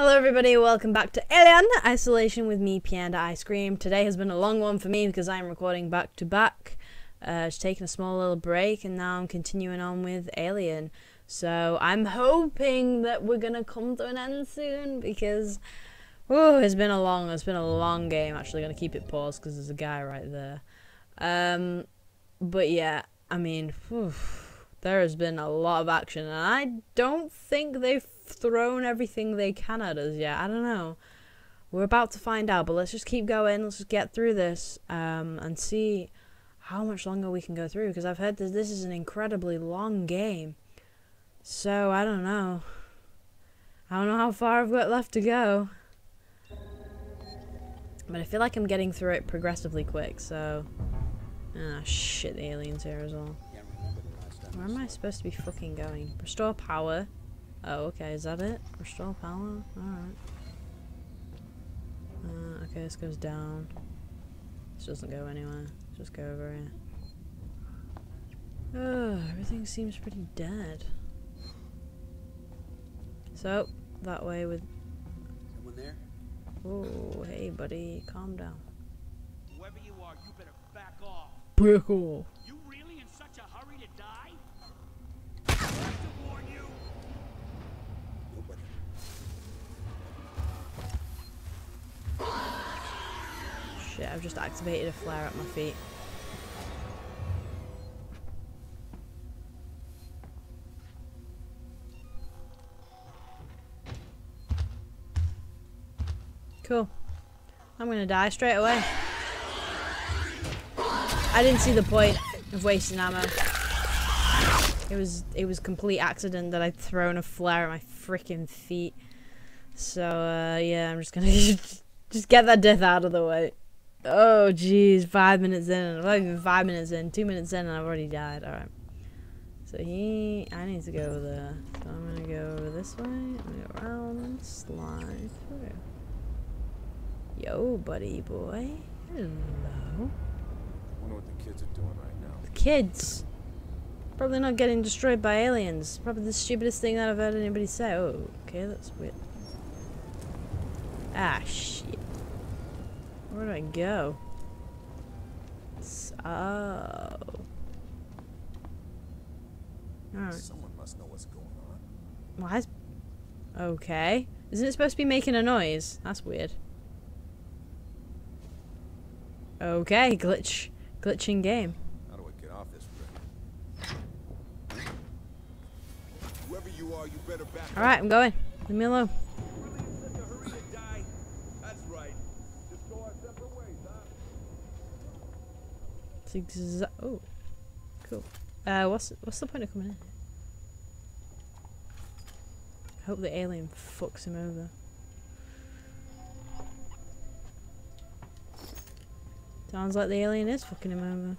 Hello everybody, welcome back to Alien Isolation with me, Pianda Ice Cream. Today has been a long one for me because I'm recording back to back. Just taking a small little break and now I'm continuing on with Alien. So I'm hoping that we're gonna come to an end soon because it's been a long game. Actually gonna keep it paused because there's a guy right there. But yeah, I mean, there has been a lot of action and I don't think they've thrown everything they can at us yet. I don't know, we're about to find out, but let's just keep going. Let's just get through this and see how much longer we can go through, because I've heard that this is an incredibly long game, so I don't know how far I've got left to go, but I feel like I'm getting through it progressively quick. So ah, shit, the aliens here as well. Where am I supposed to be fucking going? Restore power. Oh, okay, is that it? Restore power? Alright. Okay, this goes down. This doesn't go anywhere. Just go over here. Oh, everything seems pretty dead. So, that way with... Someone there? Oh, hey buddy, calm down. Whoever you are, you better back off! Back off! You really in such a hurry to die? I have to warn you! Shit, I've just activated a flare at my feet. Cool. I'm gonna die straight away. I didn't see the point of wasting ammo. It was complete accident that I'd thrown a flare at my freaking feet. So yeah, I'm just gonna just get that death out of the way. Oh jeez, 5 minutes in, and I'm not even 5 minutes in, 2 minutes in, and I've already died. All right. So I need to go over there. So I'm gonna go over this way. I'm gonna go around, slide through. Yo, buddy boy. Hello. I wonder what the kids are doing right now. The kids. Probably not getting destroyed by aliens. Probably the stupidest thing that I've heard anybody say. Oh, okay, that's weird. Ah, shit. Where do I go? So... Alright. Someone must know what's going on. Why? Okay. Isn't it supposed to be making a noise? That's weird. Okay, glitch. Glitching game. Alright, I'm going. Leave me alone. It's exact. Oh, cool. What's the point of coming in? I hope the alien fucks him over. Sounds like the alien is fucking him over.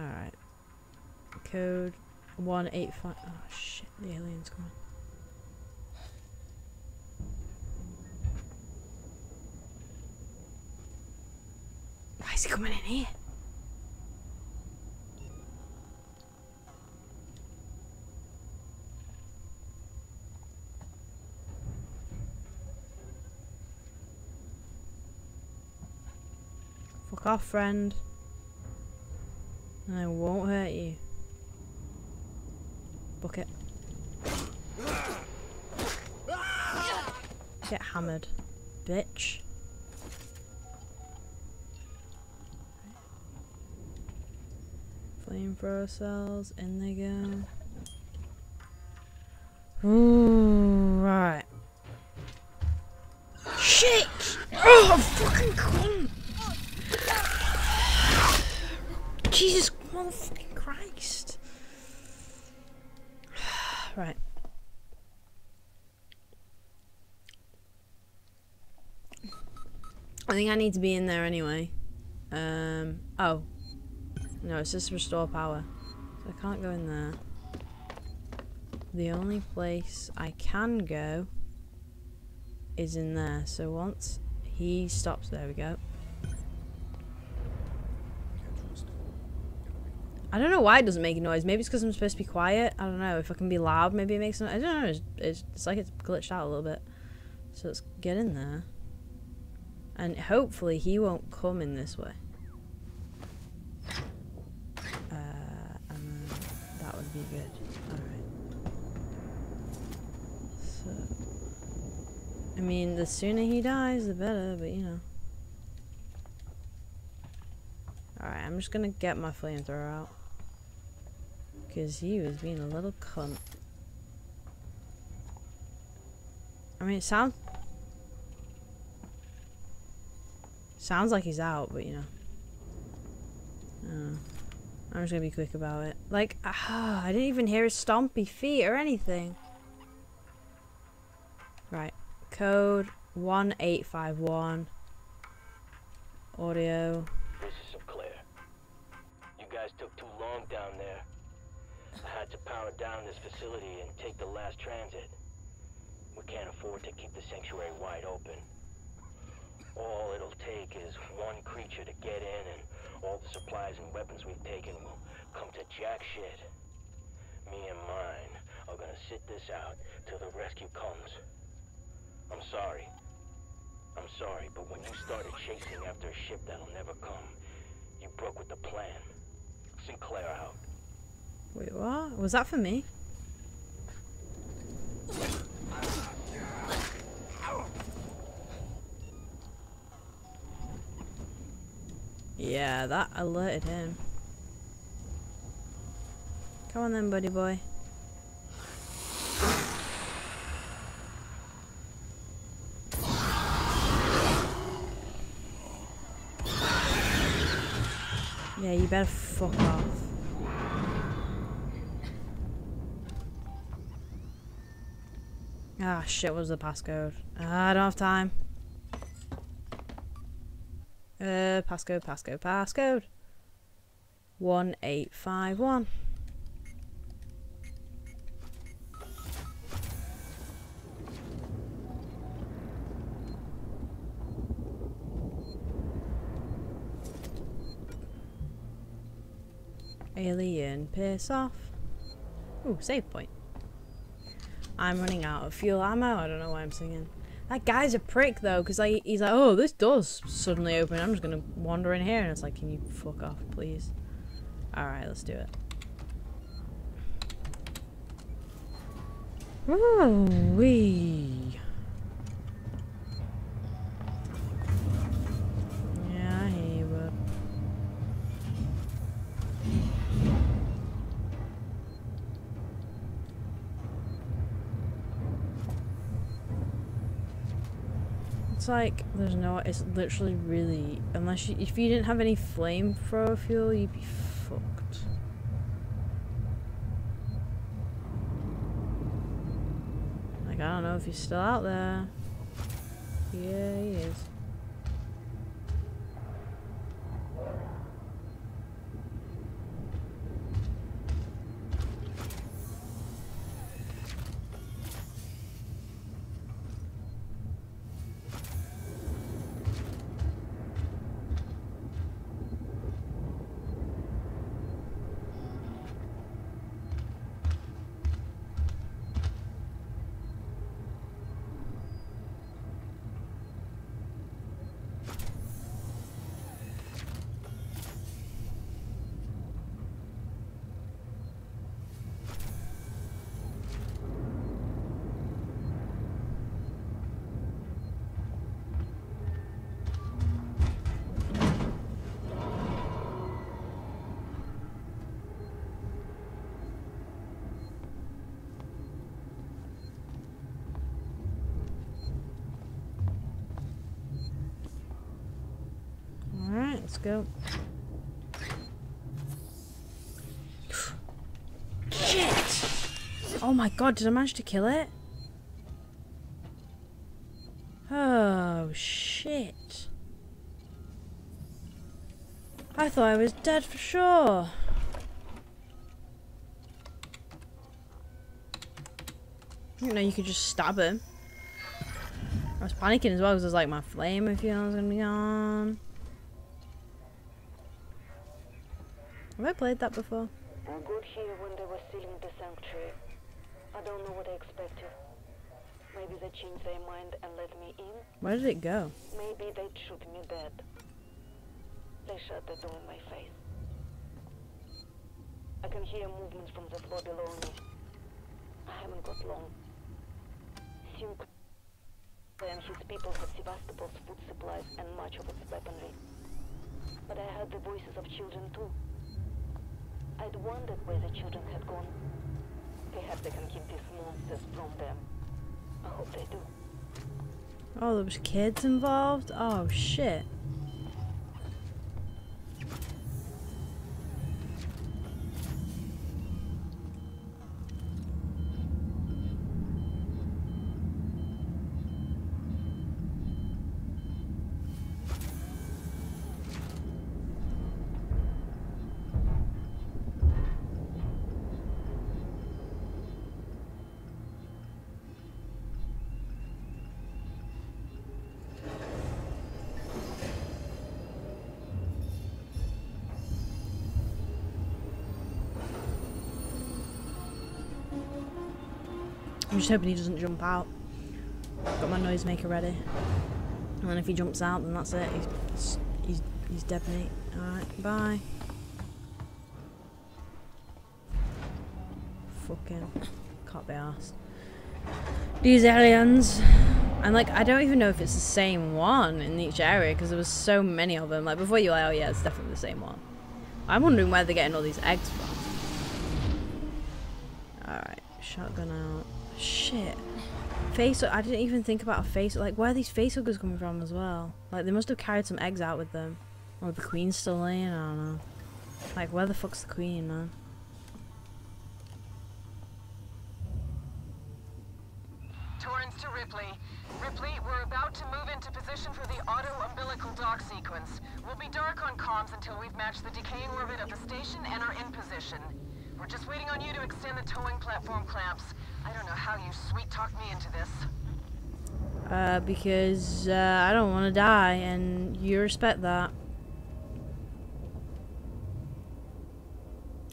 Alright. Code 185. Oh shit, the alien's coming. Why is he coming in here? Fuck off, friend. And I won't hurt you. Bucket. Get hammered, bitch. Flamethrower cells, in they go. Ooh, right. Shit! Oh, fucking cunt! Jesus motherfucking Christ! Right. I think I need to be in there anyway. Oh. No, it's just restore power. So I can't go in there. The only place I can go is in there. So once he stops, there we go. I don't know why it doesn't make a noise. Maybe it's because I'm supposed to be quiet. I don't know. If I can be loud, maybe it makes noise. I don't know. It's like it's glitched out a little bit. So let's get in there. And hopefully he won't come in this way. And that would be good. Alright. So, I mean, the sooner he dies, the better, but you know. Alright, I'm just gonna get my flamethrower out. Because he was being a little cunt. I mean, it sounds like he's out, but you know. I don't know. I'm just gonna be quick about it. Like, I didn't even hear his stompy feet or anything. Right. Code 1851. Audio. Took too long down there. I had to power down this facility and take the last transit. We can't afford to keep the sanctuary wide open. All it'll take is one creature to get in and all the supplies and weapons we've taken will come to jack shit. Me and mine are gonna sit this out till the rescue comes. I'm sorry, but when you started chasing after a ship that'll never come, you broke with the plan. Sinclair out. Wait, what? Was that for me? Yeah, that alerted him. Come on then, buddy boy. Yeah, you better fuck off. Ah, shit, what was the passcode? I don't have time. Passcode. 1851. Alien, piss off. Ooh, save point. I'm running out of fuel ammo. I don't know why I'm singing. That guy's a prick though, because like, he's like, oh, this door's suddenly open. I'm just going to wander in here. And it's like, can you fuck off, please? Alright, let's do it. Ooh-wee. Like there's no, it's literally really, unless you, if you didn't have any flamethrower fuel, you'd be fucked. Like, I don't know if he's still out there. Yeah, he is. Let's go. Shit! Oh my god, did I manage to kill it? Oh shit. I thought I was dead for sure. You know, you could just stab him. I was panicking as well because I was like, my flame, if you know, was gonna be on. Have I played that before? I got here when they were sealing the sanctuary. I don't know what I expected. Maybe they changed their mind and let me in. Where did it go? Maybe they'd shoot me dead. They shut the door in my face. I can hear movements from the floor below me. I haven't got long. Sink and his people had Sevastopol's food supplies and much of its weaponry. But I heard the voices of children too. I'd wondered where the children had gone. Perhaps they can keep these monsters from them. I hope they do. Oh, there was kids involved? Oh, shit. I'm just hoping he doesn't jump out. Got my noisemaker ready. And then if he jumps out, then that's it. He's dead, mate. Alright, bye. Fucking can't be arsed. These aliens. And like, I don't even know if it's the same one in each area because there was so many of them. Like before you were like, oh yeah, it's definitely the same one. I'm wondering where they're getting all these eggs from. Alright, shotgun out. Shit. Face, I didn't even think about a face. Like, where are these facehuggers coming from as well? Like, they must have carried some eggs out with them. Or the queen's still laying, I don't know. Like, where the fuck's the queen, man? Torrance to Ripley. Ripley, we're about to move into position for the auto-umbilical dock sequence. We'll be dark on comms until we've matched the decaying orbit of the station and are in position. We're just waiting on you to extend the towing platform clamps. I don't know how you sweet-talked me into this. Because I don't want to die, and you respect that.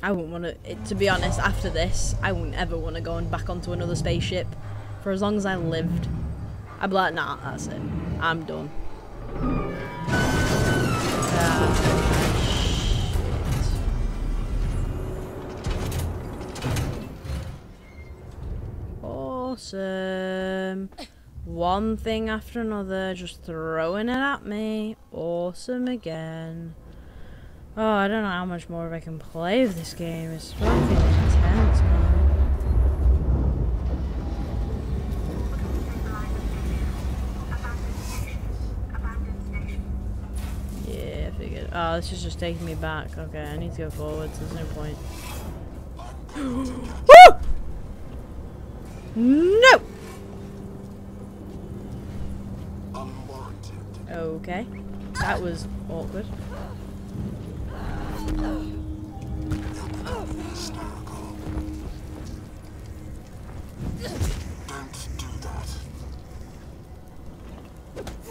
I wouldn't want to be honest, after this, I wouldn't ever want to go and back onto another spaceship. For as long as I lived. I'd be like, nah, that's it. I'm done. Awesome. One thing after another, just throwing it at me. Awesome again. Oh, I don't know how much more I can play with this game. It's fucking intense, man. Yeah, I figured. Oh, this is just taking me back. Okay, I need to go forwards. There's no point. Woo! No! Okay. That was awkward. Don't do that.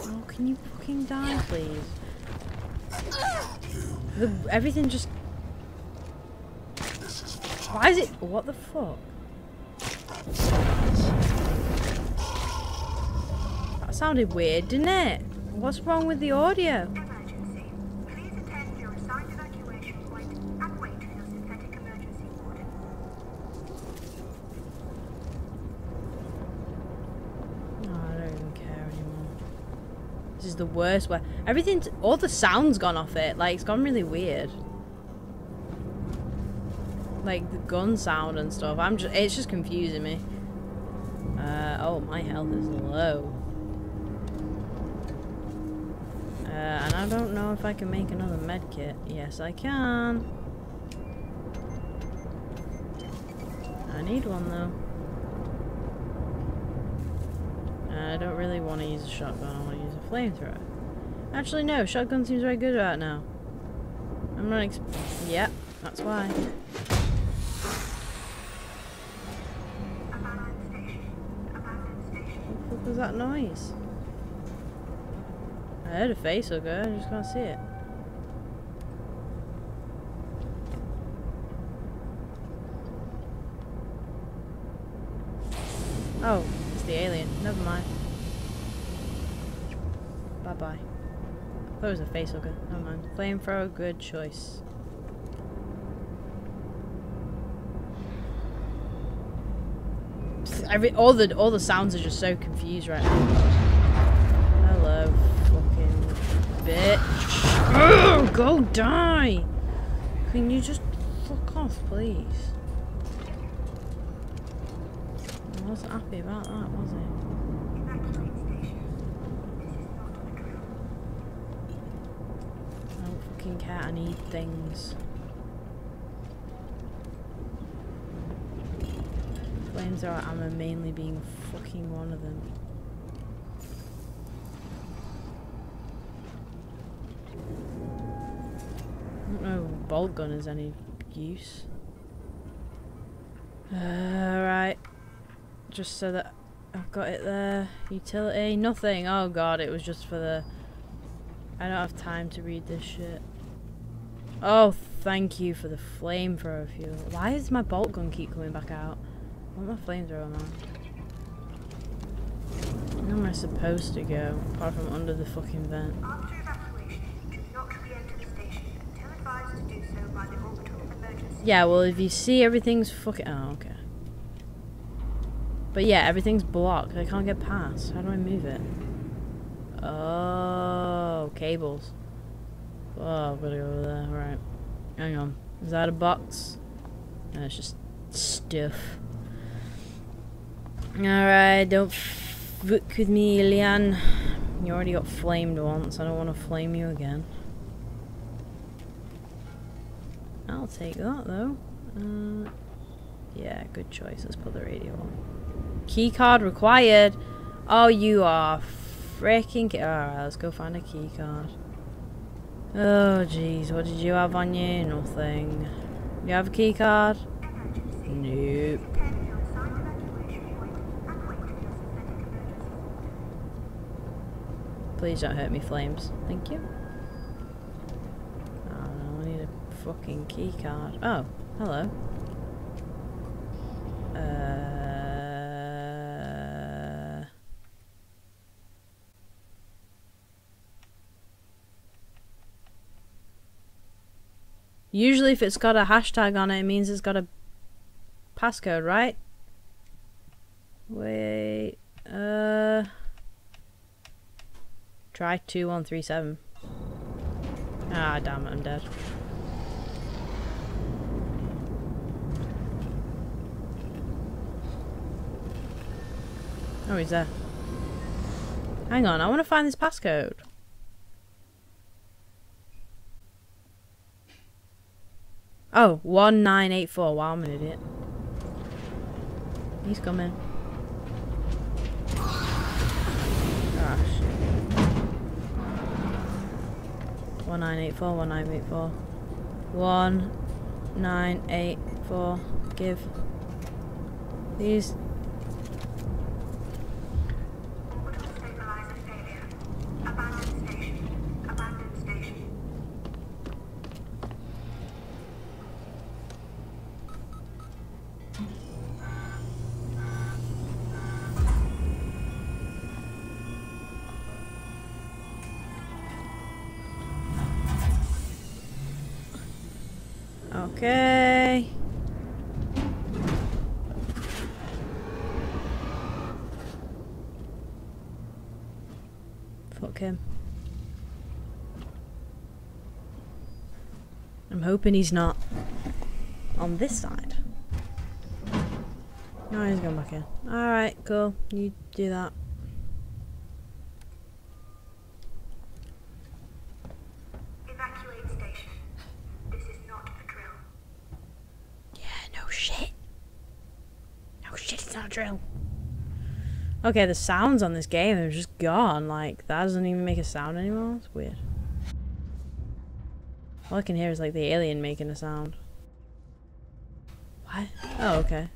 Oh, can you fucking die, please? Everything just... Why is it... What the fuck? That sounded weird, didn't it? What's wrong with the audio? Emergency. Please attend your assigned evacuation point and wait for your synthetic emergency warning. Oh, I don't even care anymore. This is the worst way. Everything, all the sound's gone off it. Like, it's gone really weird. Like the gun sound and stuff. It's just confusing me. Oh, my health is low. And I don't know if I can make another med kit. Yes, I can. I need one though. I don't really want to use a shotgun. I want to use a flamethrower. Actually, no. Shotgun seems very good right now. I'm not. Yep, that's why. What was that noise? I heard a facehugger, I just can't see it. Oh, it's the alien. Never mind. Bye-bye. I thought it was a face looker. Never mind. Flamethrower, good choice. All the sounds are just so confused right now. Hello, fucking bitch. Oh, go die! Can you just fuck off, please? I wasn't happy about that, was I? I don't fucking care. I need things. Flames are ammo mainly being fucking one of them. I don't know if bolt gun is any use. Right. Just so that I've got it there. Utility, nothing. Oh god, it was just for the... I don't have time to read this shit. Oh, thank you for the flamethrower fuel. Why does my bolt gun keep coming back out? Where my flamethrower, man? Where am I supposed to go? Apart from under the fucking vent. After evacuation, do not re-enter the station until advised to do so by the orbital emergency. Yeah, well, if you see everything's fucking... Oh, okay. But yeah, everything's blocked. I can't get past. How do I move it? Oh, cables. Oh, I've got to go over there. Right. Hang on. Is that a box? No, it's just stuff. Alright, don't fuck with me, Leanne. You already got flamed once, I don't want to flame you again. I'll take that though. Yeah, good choice. Let's put the radio on. Keycard required! Oh, you are freaking ki- Alright, let's go find a keycard. Oh, jeez, what did you have on you? Nothing. Do you have a keycard? Nope. Please don't hurt me, flames. Thank you. Oh no, I need a fucking key card. Oh, hello. Usually if it's got a hashtag on it, it means it's got a passcode, right? Wait, try 2137. Ah, damn it, I'm dead. Oh, he's there. Hang on, I want to find this passcode. Oh, 1984. Wow, I'm an idiot. He's coming. Gosh. 1984, 1984, 1984. Give these. Orbital stabilizer failure. Abandoned station. Abandoned station. Okay. Fuck him. I'm hoping he's not on this side. No, he's going back in. Alright, cool. You do that. Drill. Okay, the sounds on this game are just gone. Like, that doesn't even make a sound anymore. It's weird. All I can hear is like the alien making a sound. What? Oh, okay.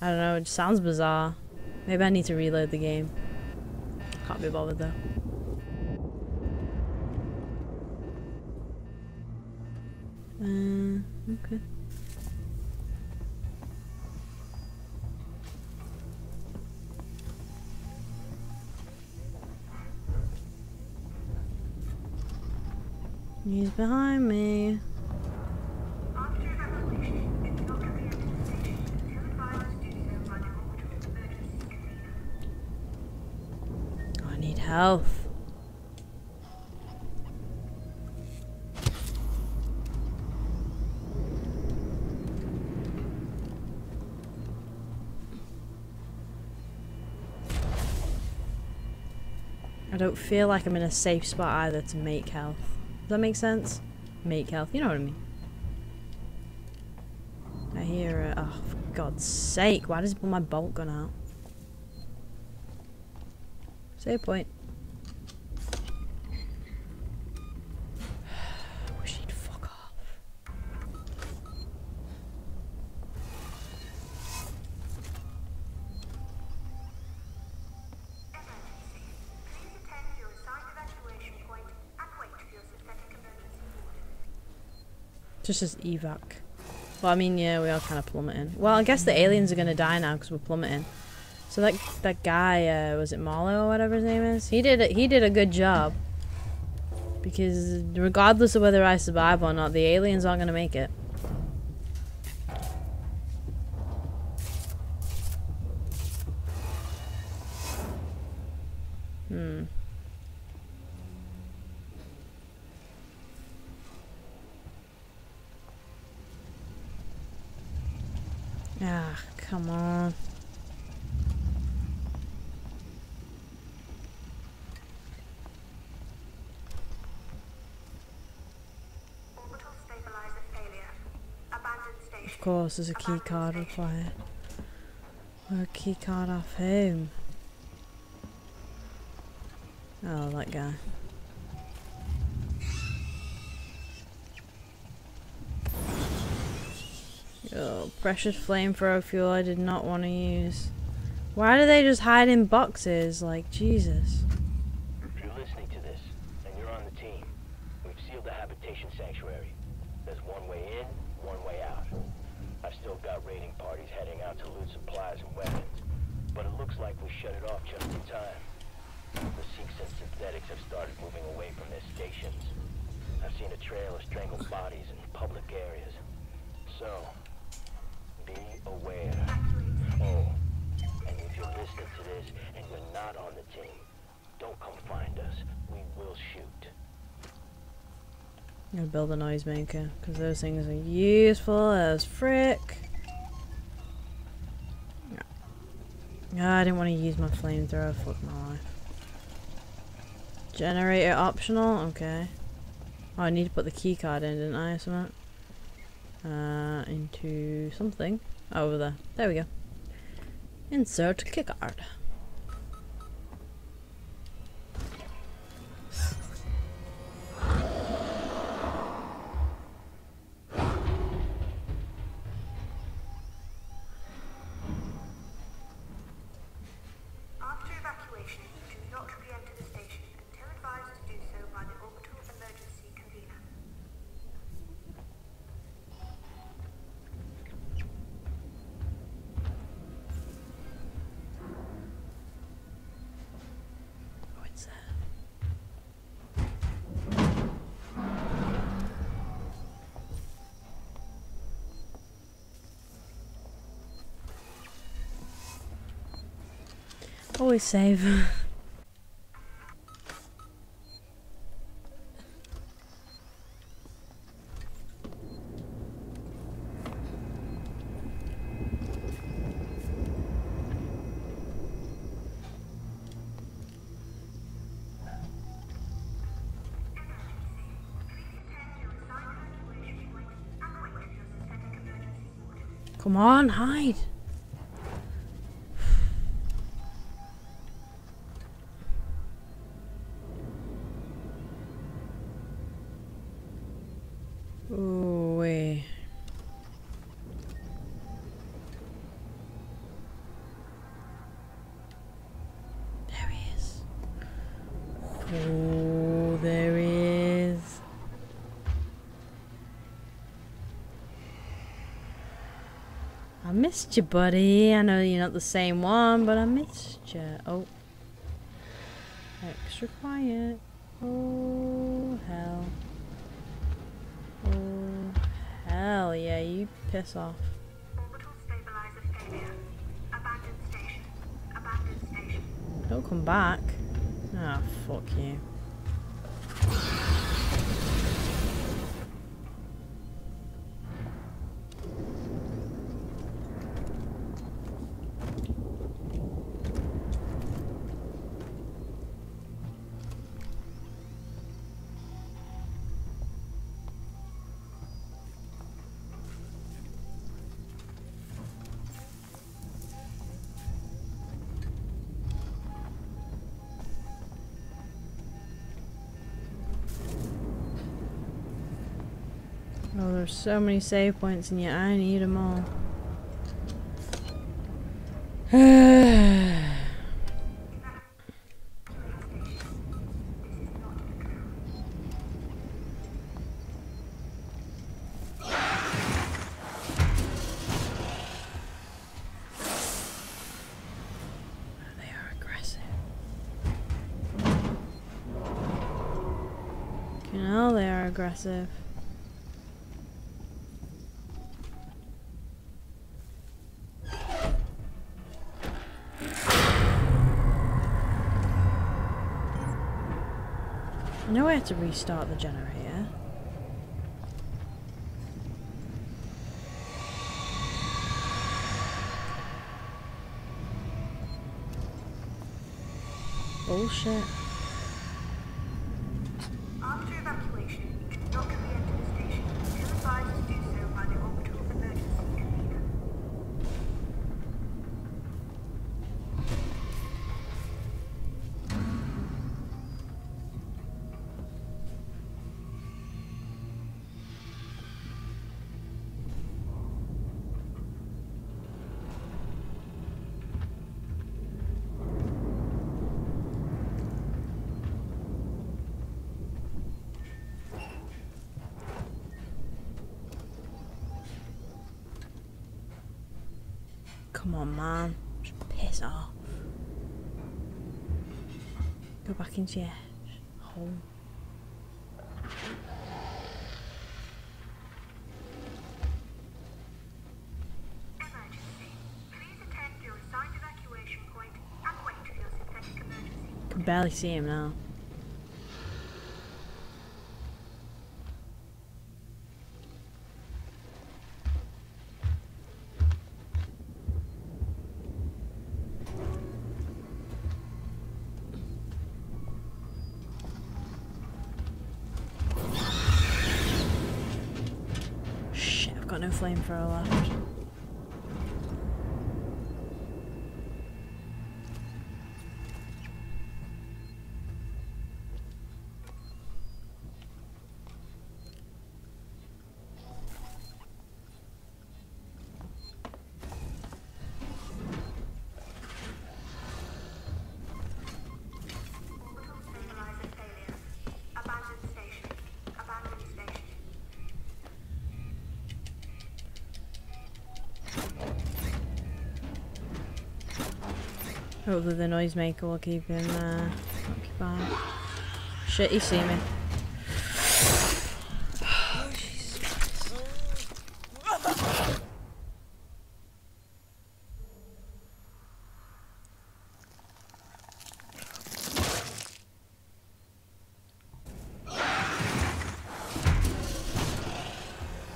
I don't know. It sounds bizarre. Maybe I need to reload the game. Can't be bothered though. Okay. He's behind me. I need health. I don't feel like I'm in a safe spot either to make health. Does that make sense? Make health, you know what I mean. I hear it. Oh, for God's sake, why does it put my bolt gun out? Save point. Wish he'd fuck off. Just as evac. Well, I mean, yeah, we are kind of plummeting. Well, I guess the aliens are gonna die now because we're plummeting. So that guy, was it Marlo or whatever his name is? He did a good job. Because regardless of whether I survive or not, the aliens aren't gonna make it. Ah, come on. Orbital stabilizer failure. Abandoned station. Of course, there's a key card required. Or a key card off home. Oh, that guy. Oh, precious flamethrower fuel I did not want to use. Why do they just hide in boxes? Like, Jesus. If you're listening to this, and you're on the team, we've sealed the habitation sanctuary. There's one way in, one way out. I've still got raiding parties heading out to loot supplies and weapons, but it looks like we shut it off just in time. The Sikhs and synthetics have started moving away from their stations. I've seen a trail of strangled bodies in public areas. So, be aware. Oh, and if you're listening to this and you're not on the team, don't come find us. We will shoot. I'm gonna build a noisemaker because those things are useful as frick. No, I didn't want to use my flamethrower. Fuck my life. Generator optional. Okay. Oh, I need to put the key card in, didn't I? Something. Into something. Oh, over there. There we go. Insert key card. Always save. Come on, hide. Oh, there he is. I missed you, buddy. I know you're not the same one, but I missed you. Oh. Extra quiet. Oh, hell. Hell yeah, you piss off. Orbital stabilizer failure. Abandoned station. Abandoned station. Don't come back. Ah, fuck you. Oh, there's so many save points, and yet I need them all. They are aggressive. You know they are aggressive. To restart the generator. Bullshit. After evacuation, Dr. Lee entered the station. Still advised to do so by the orbital emergency convener. Come on, man. Just piss off. Go back into your hole. Emergency. Please attend your assigned evacuation point and wait for your synthetic emergency. Can barely see him now. No flamethrower left. Hopefully the noisemaker will keep him occupied. Shit, you see me. Oh, Jesus.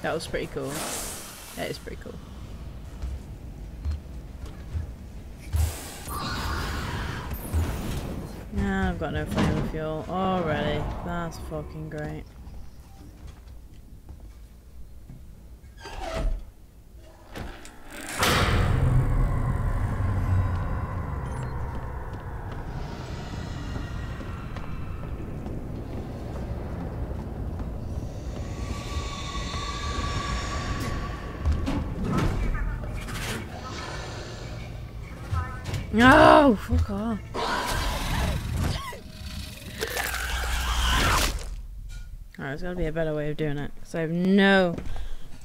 That was pretty cool. That is pretty cool. I've got no flame fuel already. That's fucking great. No! Fuck off. Alright, there's gotta be a better way of doing it, because I have no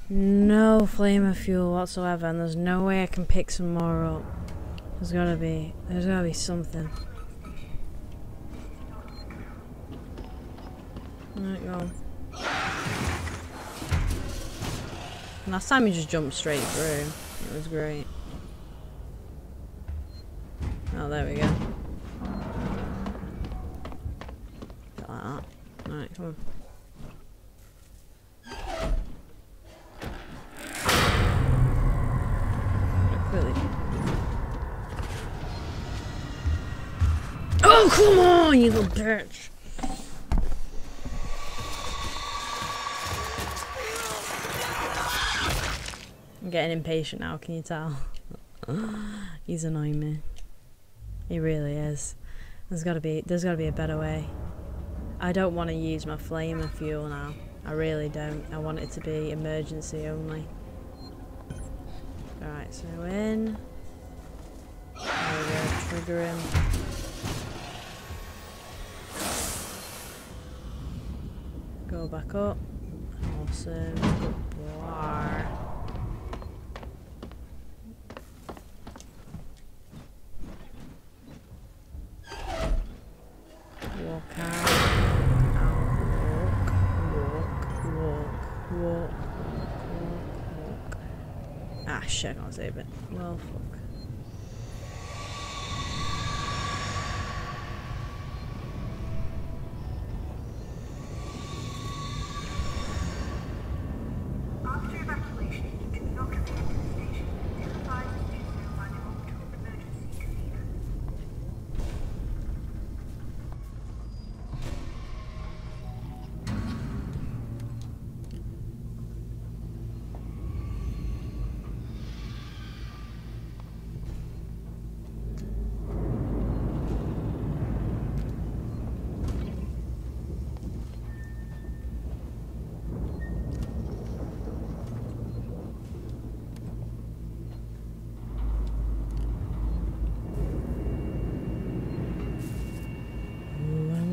flamer fuel whatsoever, and there's no way I can pick some more up. There's gotta be something. Alright, go on. Last time you just jumped straight through. It was great. Oh, there we go. Get like that. Alright, come on. Oh, come on, you little bitch! I'm getting impatient now, can you tell? He's annoying me. He really is. There's gotta be a better way. I don't want to use my flamer fuel now. I really don't. I want it to be emergency only. Alright, so in. There we go, trigger him. Go back up. Awesome. Good boy. Walk out. Ah, shit, I can't save it. Well, fuck. After evacuation, you cannot return to the station. It requires to do so by the orbital emergency convener.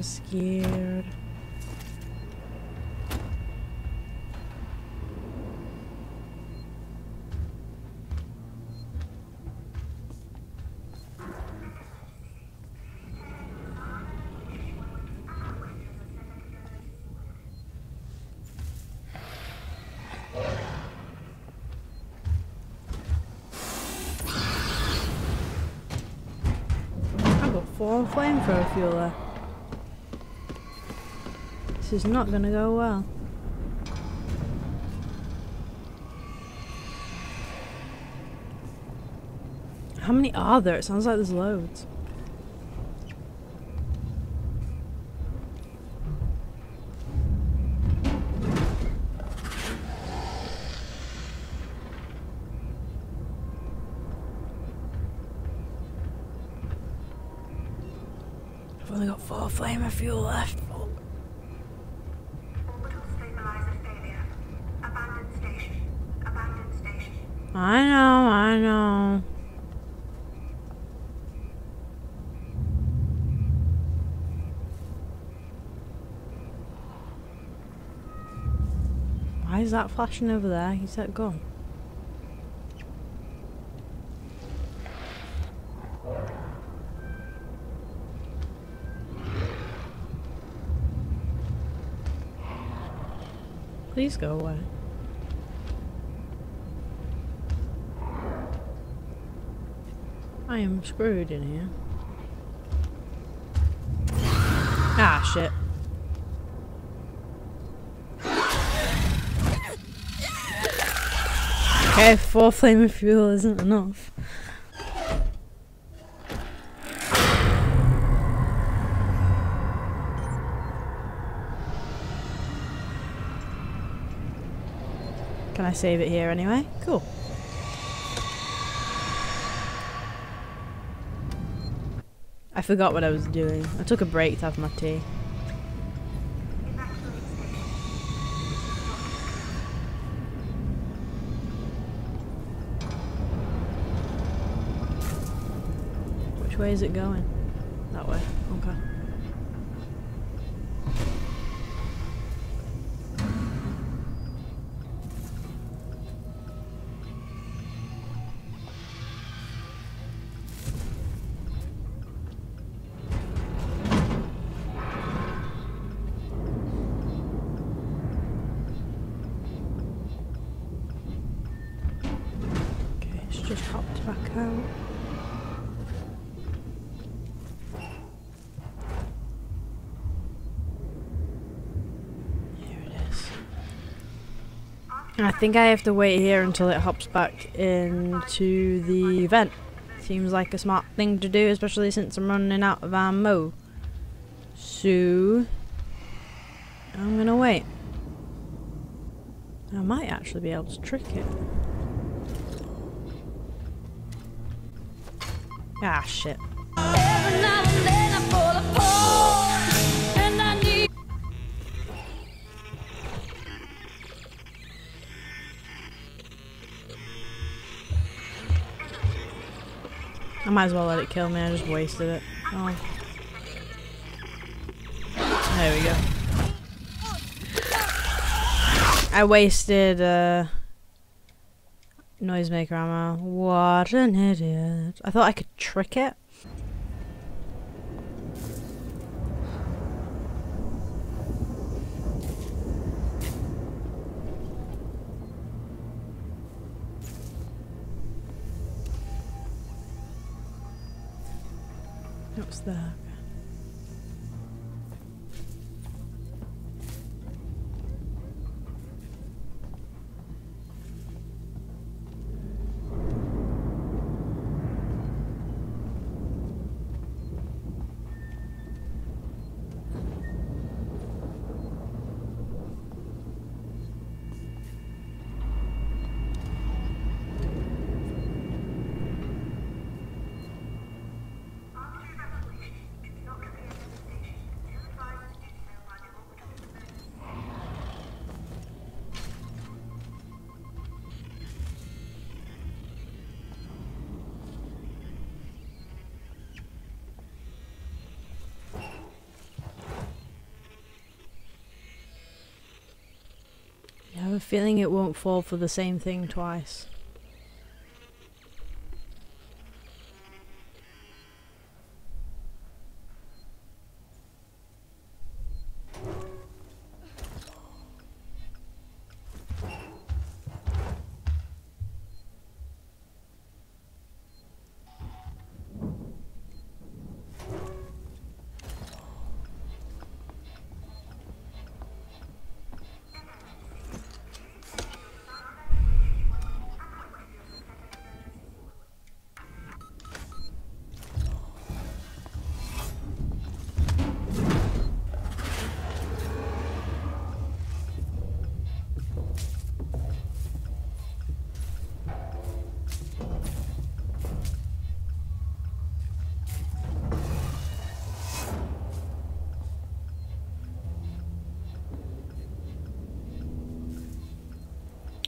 Scared. I got 4 flamethrower fuel there. This is not gonna go well. How many are there? It sounds like there's loads. I've only got 4 flamer fuel left. I know. Why is that flashing over there? Is that gone? Please go away. I am screwed in here. Ah, shit. Okay, 4 flame of fuel isn't enough. Can I save it here anyway? Cool. I forgot what I was doing. I took a break to have my tea. Which way is it going? That way. Okay. I think I have to wait here until it hops back into the vent. Seems like a smart thing to do, especially since I'm running out of ammo. So I'm gonna wait. I might actually be able to trick it. Ah, shit. I might as well let it kill me, I just wasted it. Oh. There we go. I wasted noisemaker ammo. What an idiot. I thought I could trick it. What's that? I have a feeling it won't fall for the same thing twice.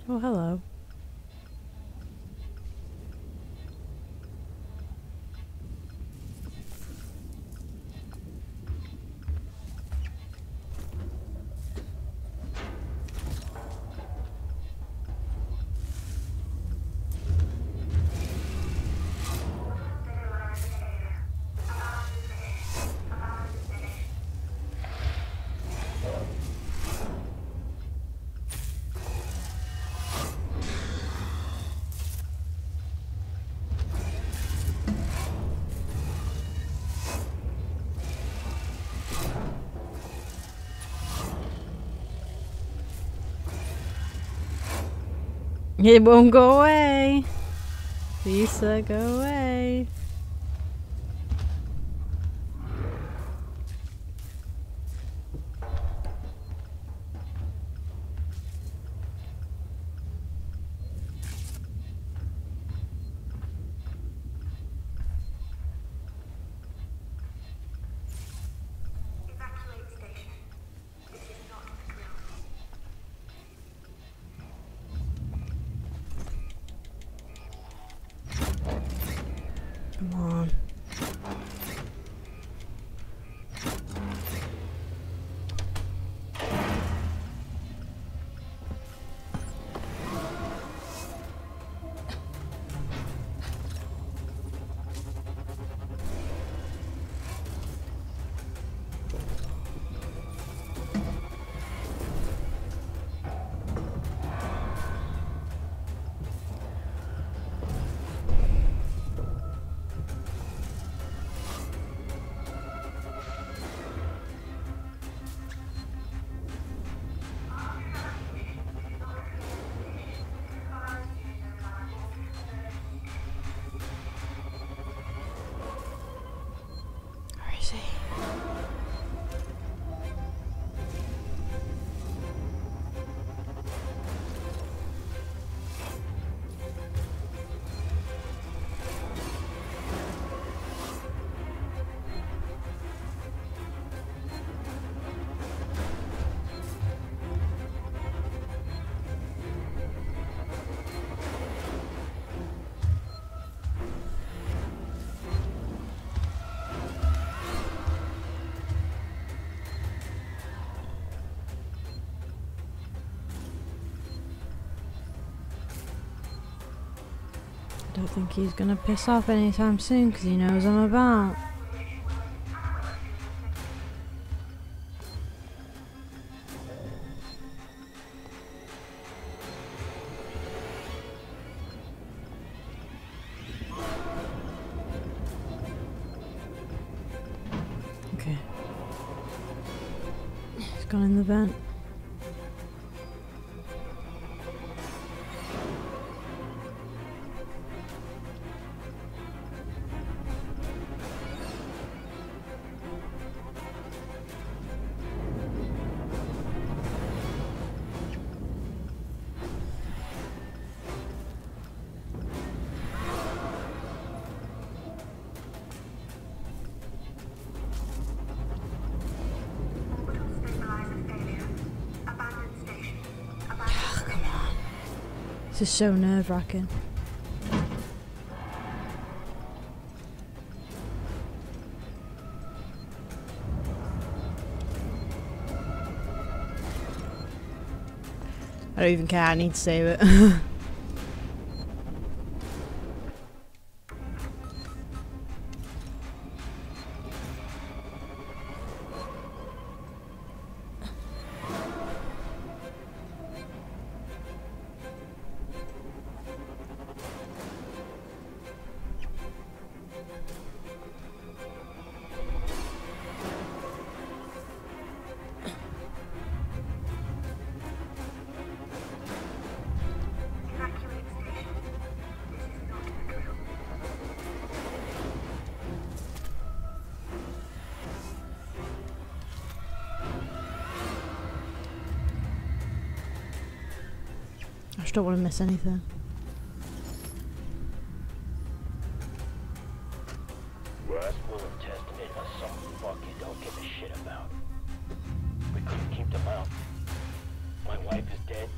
Oh, hello. It won't go away! Lisa, go away! Don't think he's gonna piss off anytime soon because he knows I'm about. Okay. He's gone in the vent. This is so nerve-wracking. I don't even care, I need to save it. I just don't want to miss anything. Russ will have tested us some fuck you don't give a shit about. We couldn't keep them out. My wife is dead.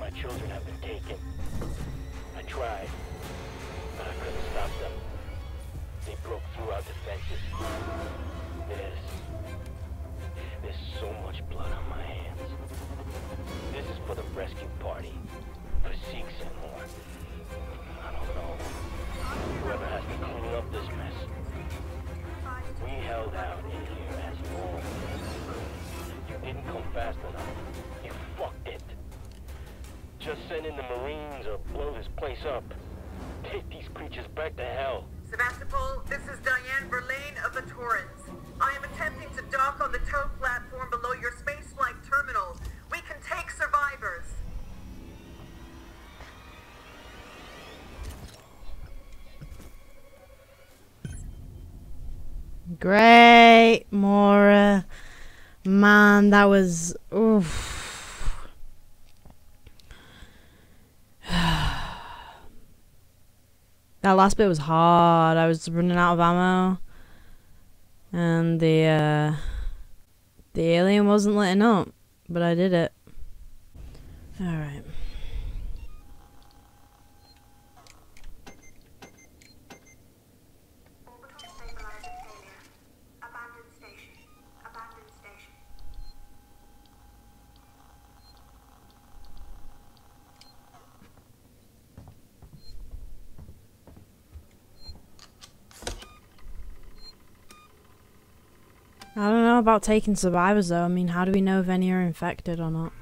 My children have been taken. I tried, but I couldn't stop them. They broke through our defenses. There's so much blood on my hands. This is for the rescue party. For Sikhs and more. I don't know. Whoever has to clean up this mess. We held out in here as long as we could. You didn't come fast enough. You fucked it. Just send in the Marines or blow this place up. Take these creatures back to hell. Sevastopol, this is Diane Verlaine of the Torrens. I am attempting to dock on the tow platform below your spaceflight terminal. We can take survivors. Great, Maura. Man, that was... Oof. That last bit was hard. I was running out of ammo. And the alien wasn't letting up, but I did it. Alright. Orbital stabilizer failure. Abandoned station. Abandoned station. I don't know about taking survivors though. I mean, how do we know if any are infected or not?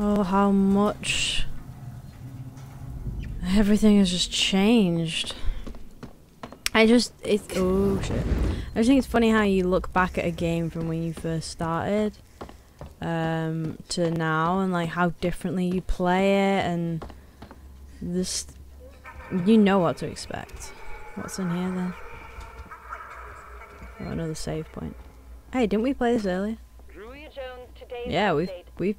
Oh, how much everything has just changed. Oh shit. I just think it's funny how you look back at a game from when you first started to now, and like how differently you play it, and this, you know what to expect. What's in here then? Oh, another save point. Hey, didn't we play this earlier? Yeah, we've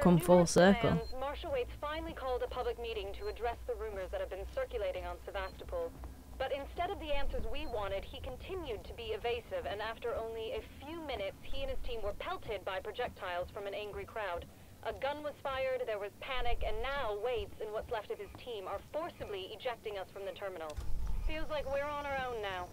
come full circle. Marshal Waits finally called a public meeting to address the rumors that have been circulating on Sevastopol. But instead of the answers we wanted, he continued to be evasive, and after only a few minutes, he and his team were pelted by projectiles from an angry crowd. A gun was fired, there was panic, and now Waits and what's left of his team are forcibly ejecting us from the terminal. Feels like we're on our own now.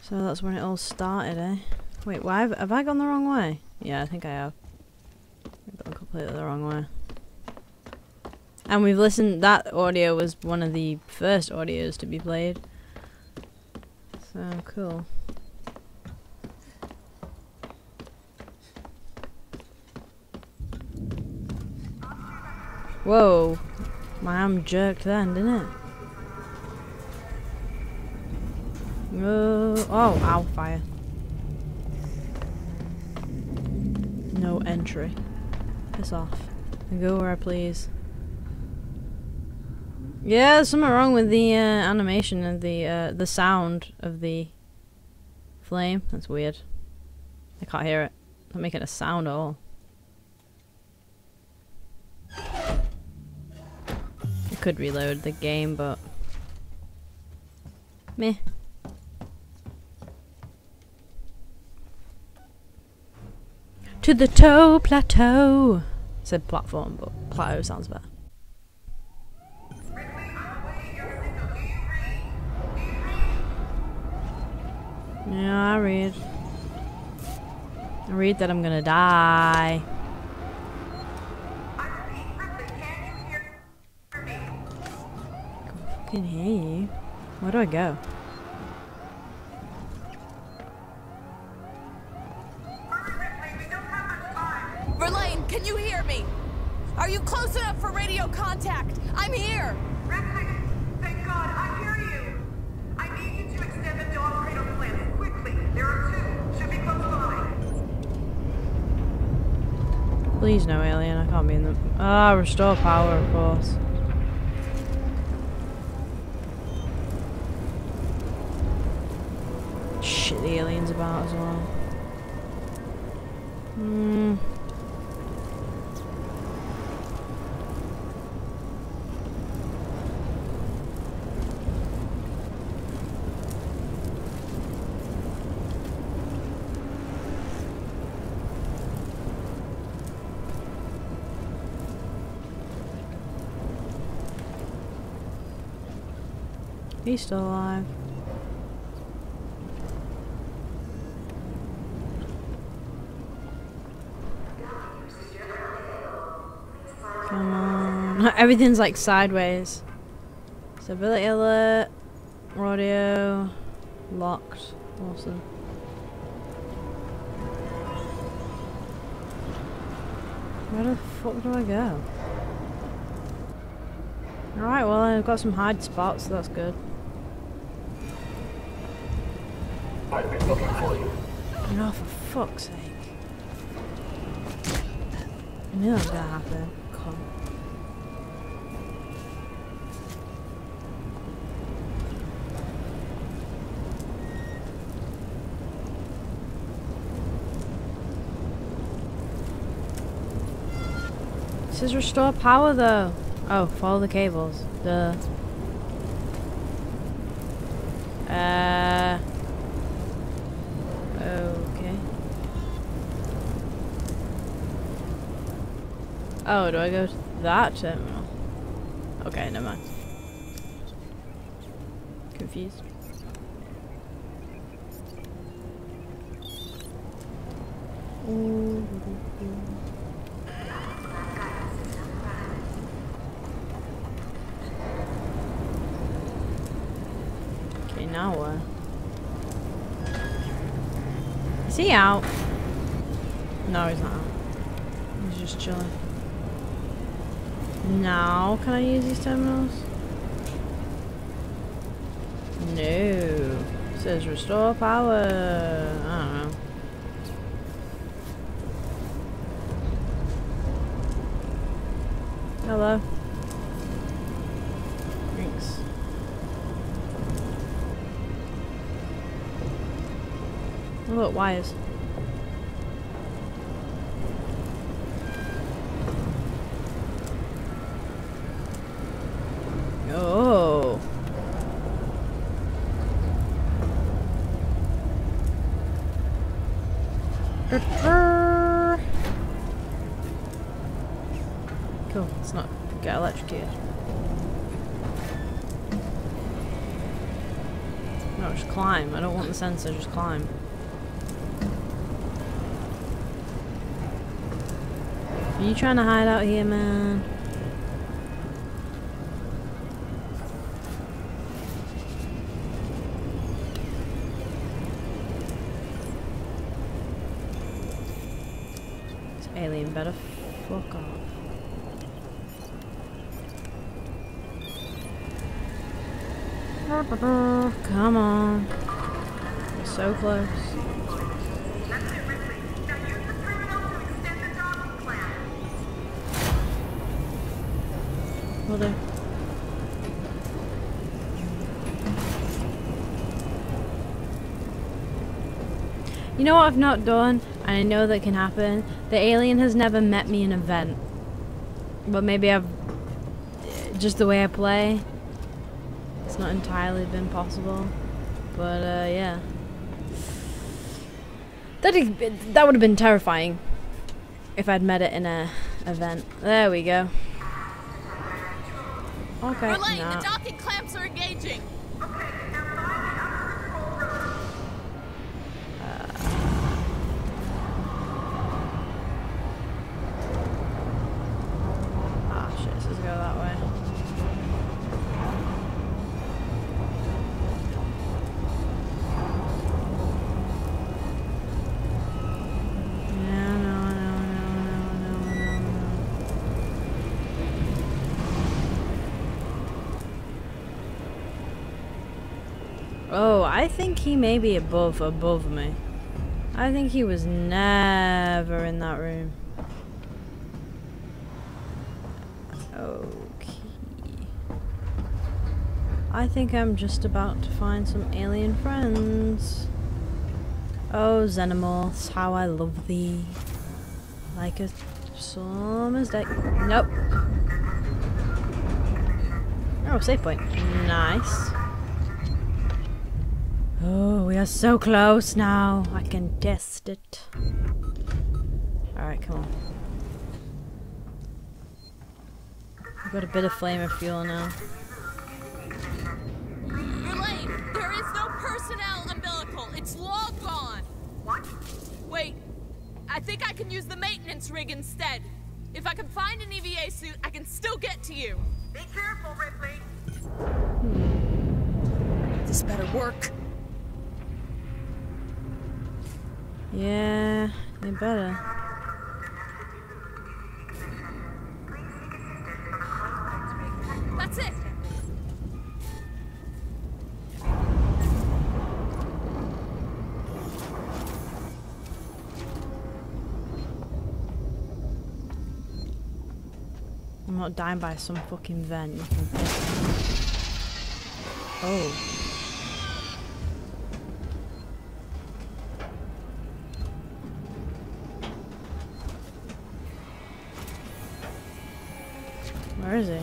So that's when it all started, eh? Wait, why have I gone the wrong way? Yeah, I think I have. I've gone completely the wrong way. And we've listened, that audio was one of the first audios to be played. So, cool. Whoa. My arm jerked then, didn't it? Oh, ow, fire. No entry. Piss off. I go where I please. Yeah, there's something wrong with the animation and the sound of the flame. That's weird. I can't hear it. Not making a sound at all. I could reload the game, but meh. To the toe plateau. It said platform, but plateau sounds better. Yeah, I read that I'm gonna die. I can fucking hear you. Where do I go? Verlaine, can you hear me? Are you close enough for radio contact? I'm here. Ripley, thank God, I hear you. I need you to extend the dog cradle planet. There are two. Should be close by. Please no alien, I can't be in them. Ah, restore power, of course. Shit, the alien's about as well. Hmm. He's still alive. Come on. Everything's like sideways. Stability alert. Radio. Locked. Awesome. Where the fuck do I go? Alright, well, I've got some hide spots, so that's good. I've been looking for you. No, for fuck's sake. I knew that was gonna happen. Come. It says restore power though. Oh, follow the cables. Duh. Okay. Oh, do I go to that terminal? Okay, never mind. Confused. Now what? Is he out? No, he's not out. He's just chilling. Now, can I use these terminals? No. It says restore power. I don't know. Hello. Oh, look, wires. Cool, let's not get electrocuted. No, just climb. I don't want the sensor, just climb. Are you trying to hide out here, man? This alien better fuck off. Come on. We're so close. Will do. You know what I've not done, and I know that can happen? The alien has never met me in an event. But maybe I've... just the way I play. It's not entirely been possible, but yeah. That would have been terrifying if I'd met it in an event. There we go. Okay. Verlaine, no. The docking clamps are engaging. Okay, now ah, shit, let's go that way. I think he may be above me. I think he was never in that room. Okay. I think I'm just about to find some alien friends. Oh, Xenomorphs, how I love thee. Like a summer's day. Nope. Oh, save point. Nice. Oh, we are so close now. I can test it. Alright, come on. We've got a bit of flame of fuel now. Verlaine, there is no personnel umbilical. It's long gone. What? Wait, I think I can use the maintenance rig instead. If I can find an EVA suit, I can still get to you. Be careful, Ripley. This better work. Yeah, you better. That's it. I'm not dying by some fucking vent. Oh. Where is he?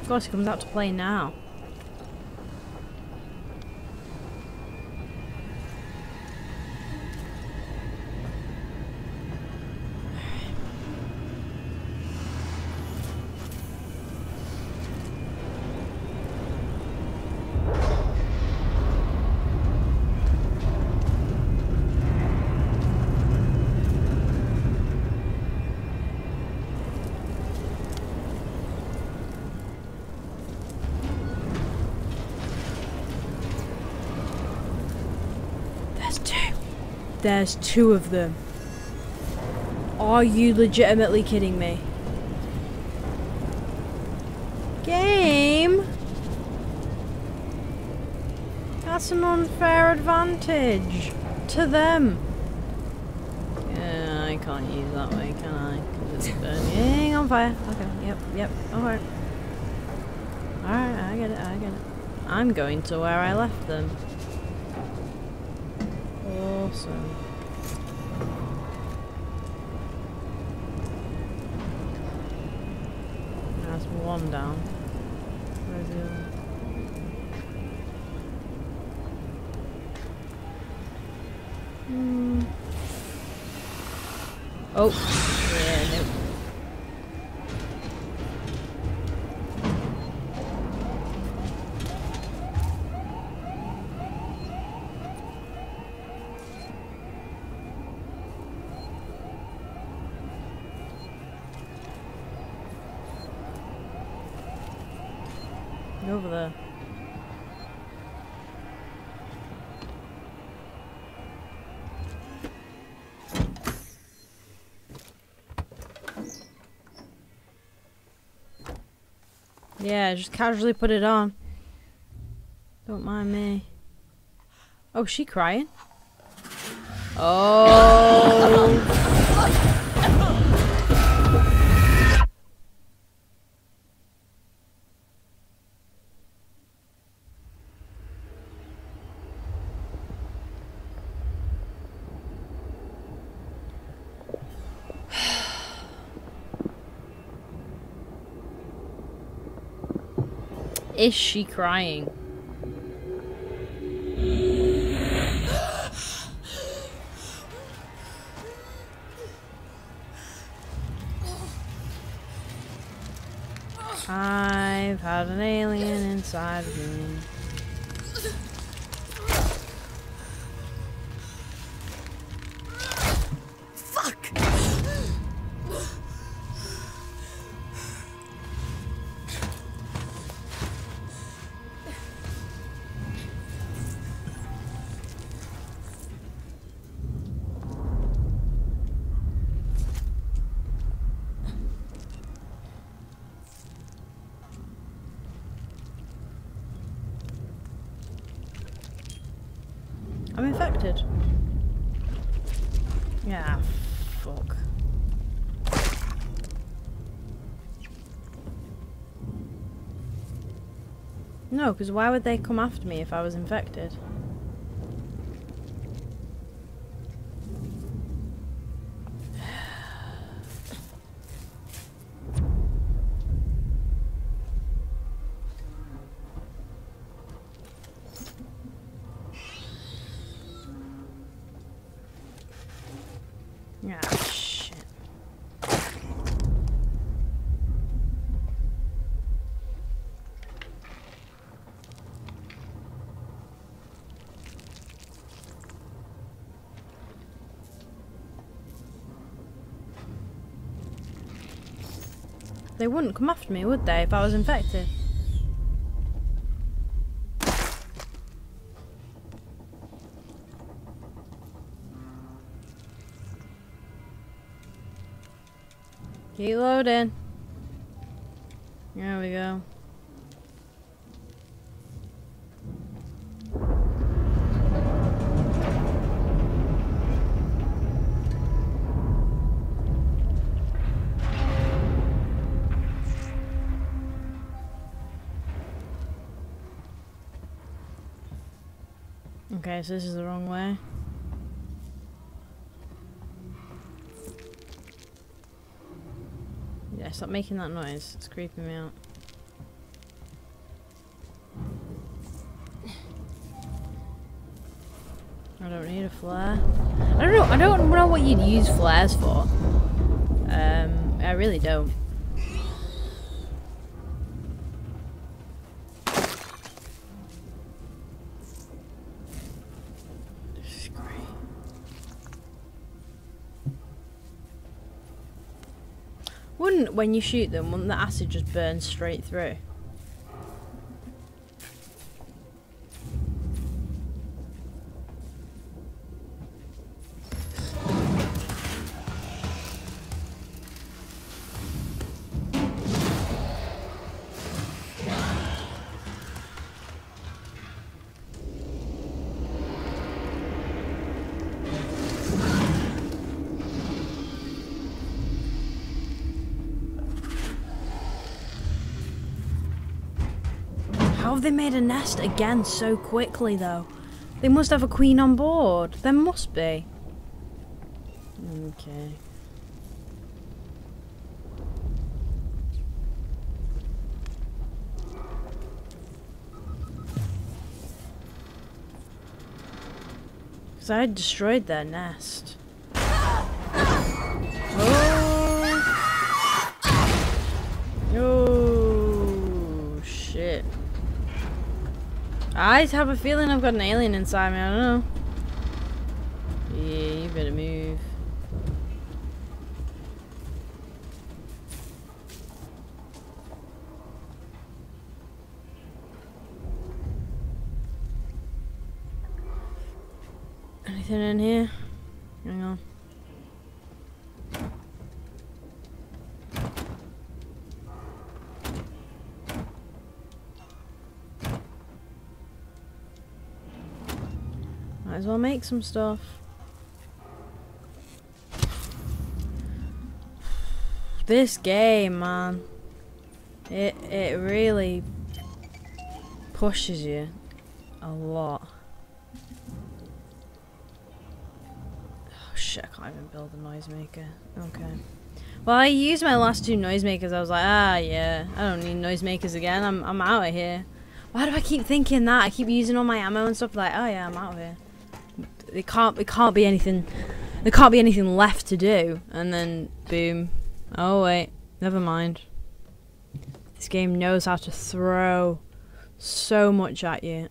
Of course he comes out to play now. There's two of them. Are you legitimately kidding me? Game? That's an unfair advantage to them. Yeah, I can't use that way, can I? 'Cause it's burning on fire. Okay, yep, alright. Alright, I get it. I'm going to where I left them. Awesome. one down. Where's the other? Hmm. Oh, yeah, no. Over there. Yeah, just casually put it on. Don't mind me. Oh, is she crying? Oh. Is she crying? I've had an alien inside of me. I'm infected. Yeah, fuck. No, because why would they come after me if I was infected? They wouldn't come after me, would they, if I was infected? Keep loading. There we go. Okay, so this is the wrong way. Yeah, stop making that noise. It's creeping me out. I don't need a flare. I don't know what you'd use flares for. I really don't. When you shoot them, wouldn't the acid just burn straight through? They made a nest again so quickly though. They must have a queen on board. There must be. Okay. Because I destroyed that nest. Oh shit. I have a feeling I've got an alien inside me, I don't know. Yeah, you better move. Anything in here? Hang on. Might as well make some stuff. This game, man, it really pushes you a lot. Oh shit, I can't even build a noisemaker. Okay. Well, I used my last two noisemakers. I was like, ah yeah, I don't need noisemakers again. I'm out of here. Why do I keep thinking that? I keep using all my ammo and stuff like, oh yeah, I'm out of here. It can't be anything. There can't be anything left to do, and then boom. Oh wait, never mind. This game knows how to throw so much at you,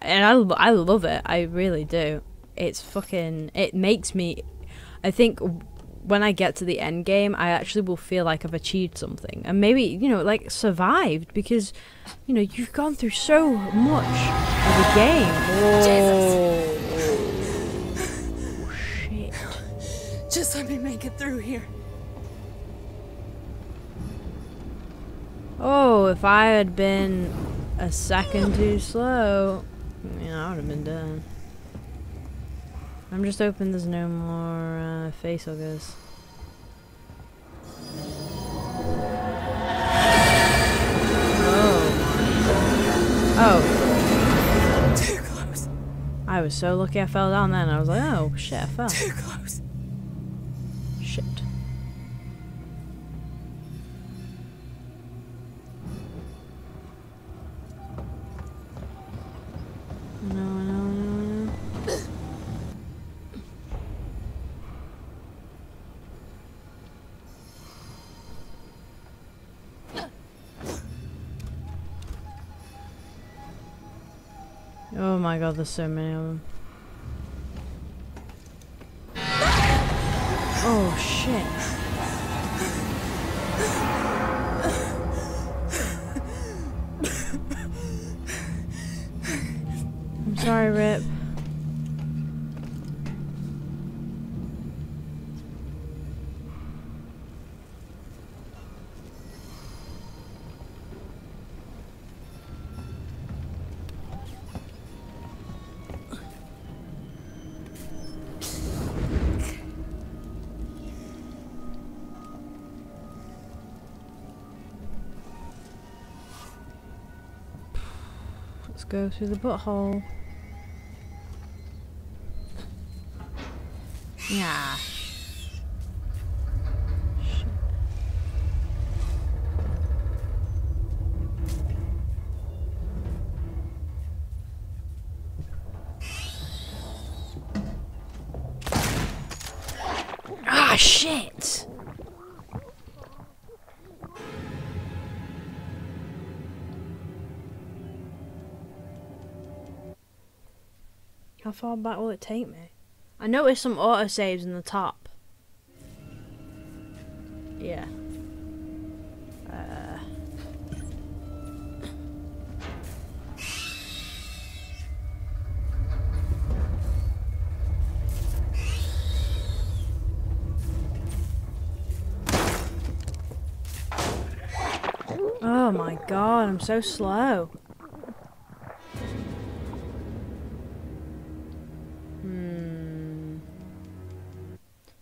and I love it. I really do. It's fucking. It makes me. I think when I get to the end game, I actually will feel like I've achieved something, and maybe you know, like survived because you know you've gone through so much of the game. Whoa. Jesus. Oh, shit. Just let me make it through here. Oh, if I had been a second too slow, yeah, I would have been done. I'm just hoping there's no more face huggers. Oh. Oh. Too close. I was so lucky I fell down then. I was like, oh shit, I fell. Too close. Shit. No. Oh my god, there's so many of them. Oh shit. Sorry, Rip. Let's go through the butthole. Yeah. Shit. Ah, shit. How far back will it take me? I noticed some autosaves in the top. Yeah. Oh my god, I'm so slow.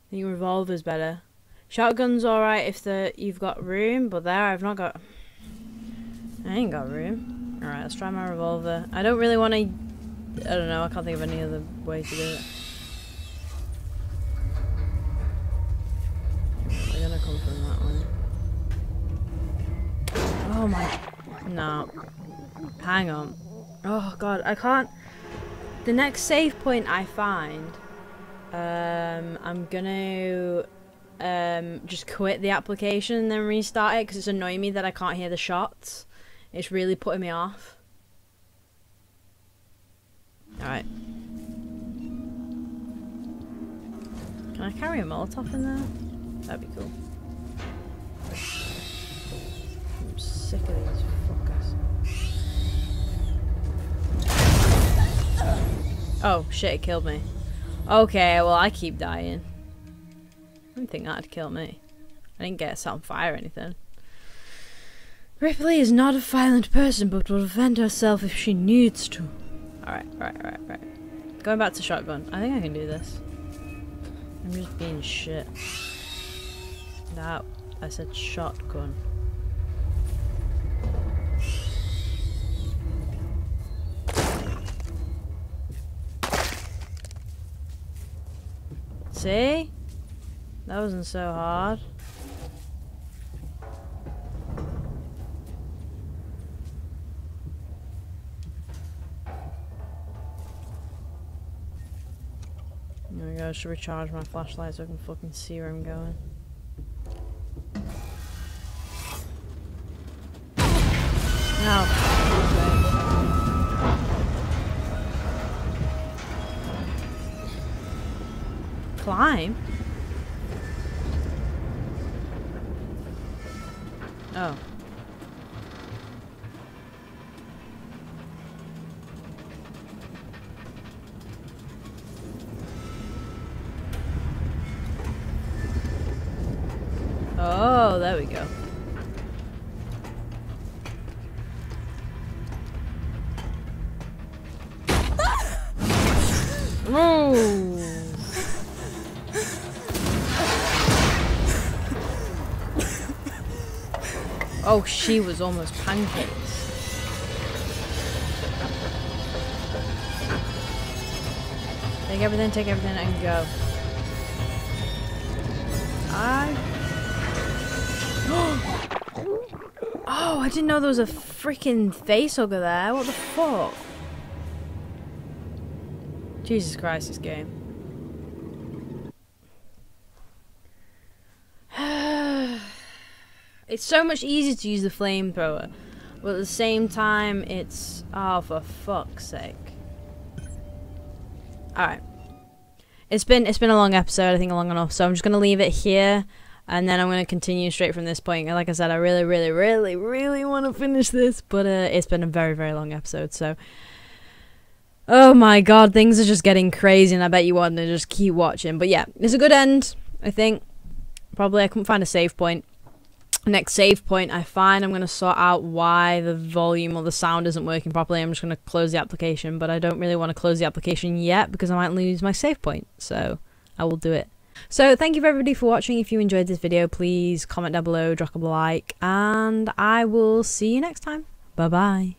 I think revolver's better. Shotgun's alright if you've got room, but there I've not got... I ain't got room. Alright, let's try my revolver. I don't really want to... I don't know, I can't think of any other way to do it. They're gonna come from that one. Oh my... No. Hang on. Oh god, I can't... The next save point I find, I'm gonna just quit the application and then restart it because it's annoying me that I can't hear the shots. It's really putting me off. Alright. Can I carry a Molotov in there? That'd be cool. I'm sick of these fuckers. Oh shit, it killed me. Okay, well I keep dying. I didn't think that'd kill me. I didn't get set on fire or anything. Ripley is not a violent person, but will defend herself if she needs to. Alright, alright. Going back to shotgun. I think I can do this. I'm just being shit. That, I said shotgun. See? That wasn't so hard. There we go, I should recharge my flashlight so I can fucking see where I'm going. No. Climb? Oh. Oh, there we go. Oh. Oh, she was almost pancakes. Take everything, and go. Oh, I didn't know there was a freaking face hugger there. What the fuck? Jesus Christ, this game. It's so much easier to use the flamethrower, but at the same time, it's... Oh, for fuck's sake. Alright. It's been a long episode, I think long enough, so I'm just going to leave it here, and then I'm going to continue straight from this point. Like I said, I really want to finish this, but it's been a very long episode, so... Oh my god, things are just getting crazy, and I bet you want to just keep watching. But yeah, it's a good end, I think. Probably, I couldn't find a save point. Next save point I find, I'm going to sort out why the volume or the sound isn't working properly. I'm just going to close the application, but I don't really want to close the application yet because I might lose my save point, so I will do it. So thank you for everybody for watching. If you enjoyed this video, please comment down below, drop a like, and I will see you next time. Bye bye.